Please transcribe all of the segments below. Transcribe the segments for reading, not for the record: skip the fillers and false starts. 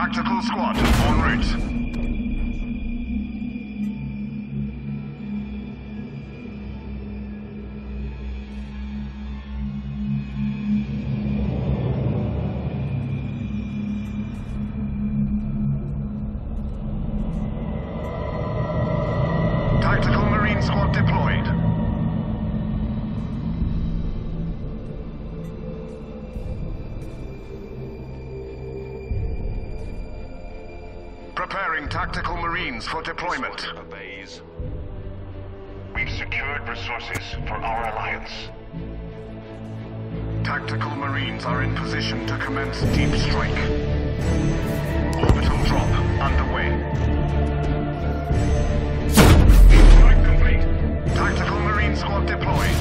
Tactical squad en route. Preparing tactical marines for deployment. We've secured resources for our alliance. Tactical marines are in position to commence deep strike. Orbital drop underway. Deep strike complete. Tactical marine squad deployed.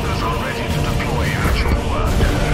Are ready to deploy actual work.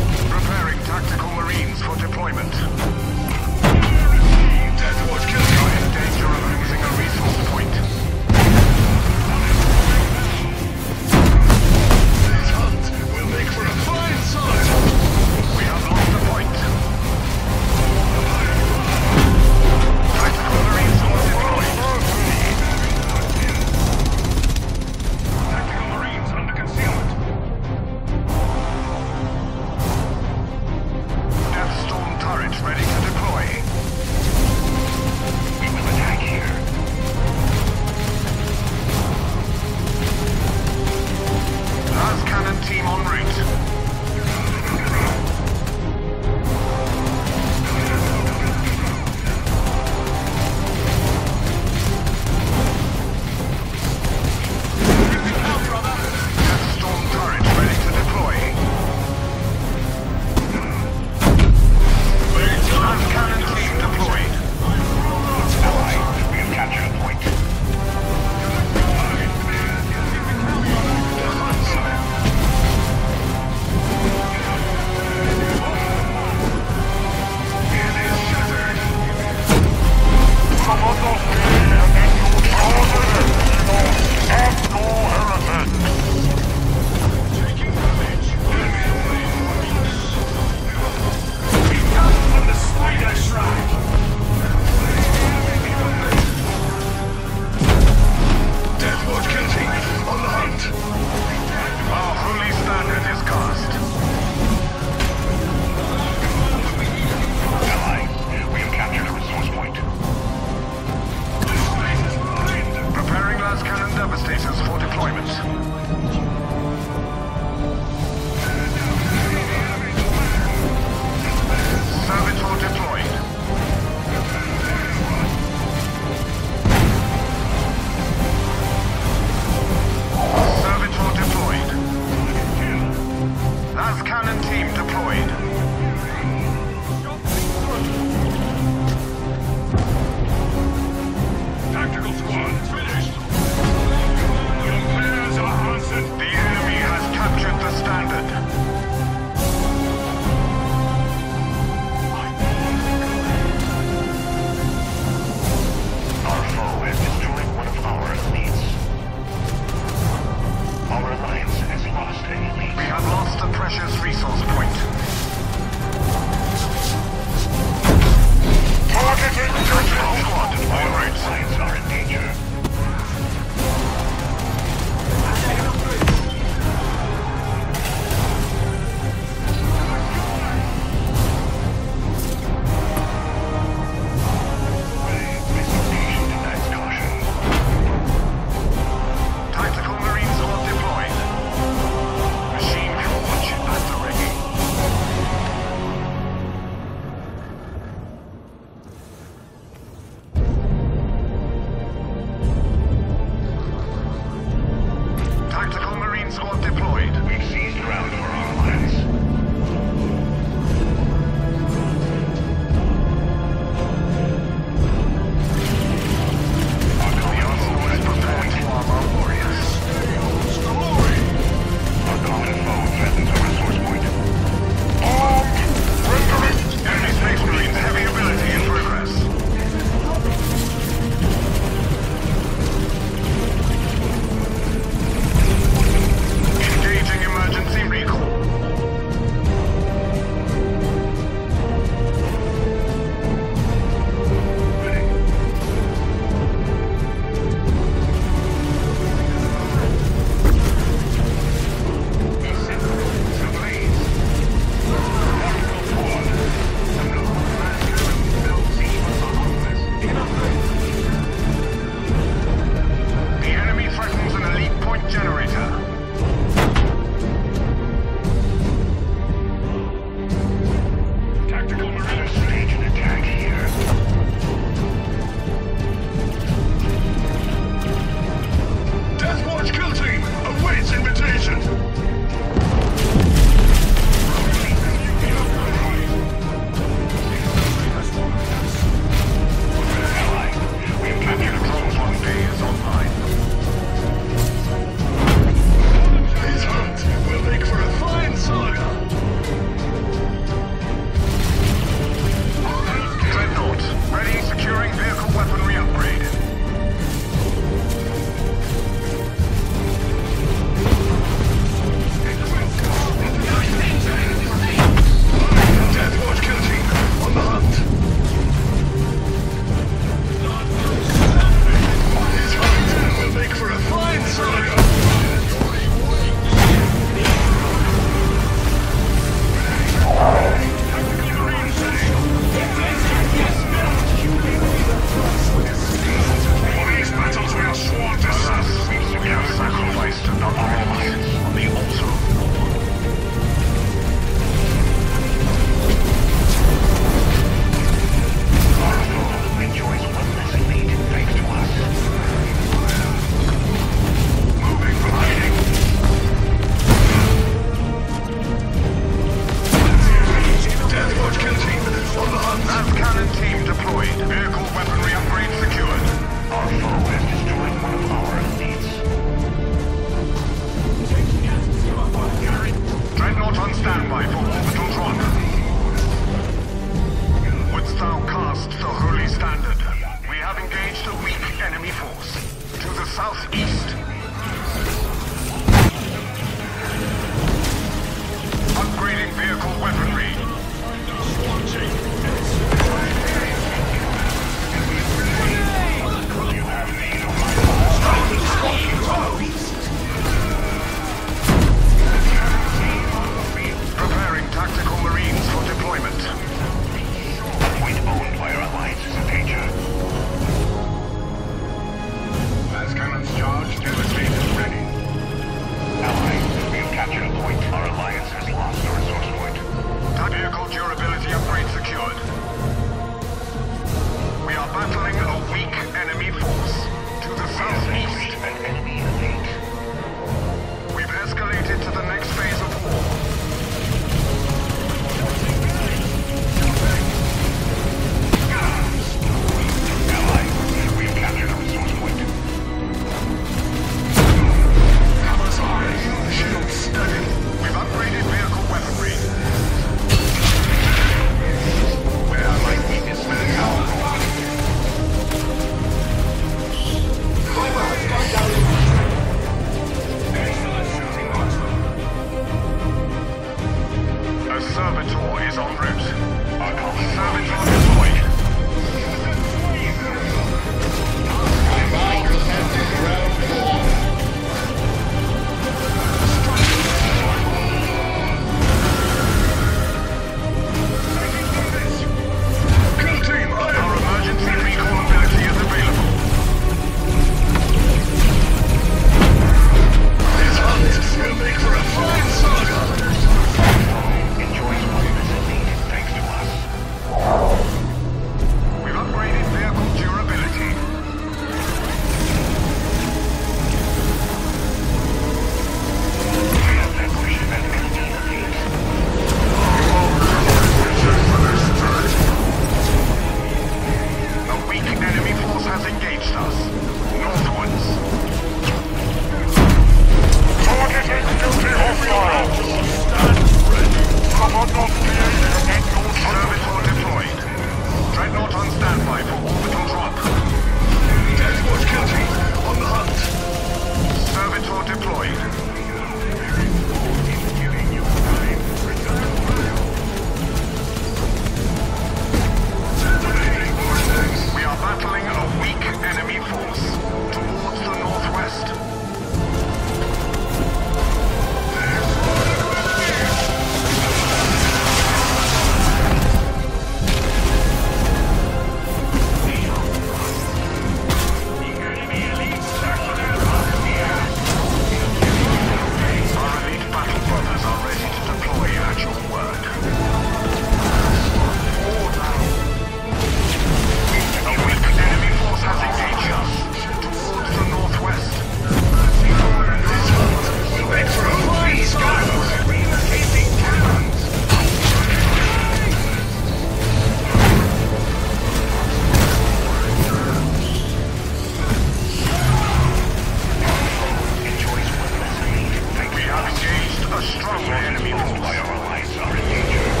A strong enemy multiplier allies are in danger.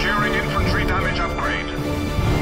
Securing infantry damage upgrade.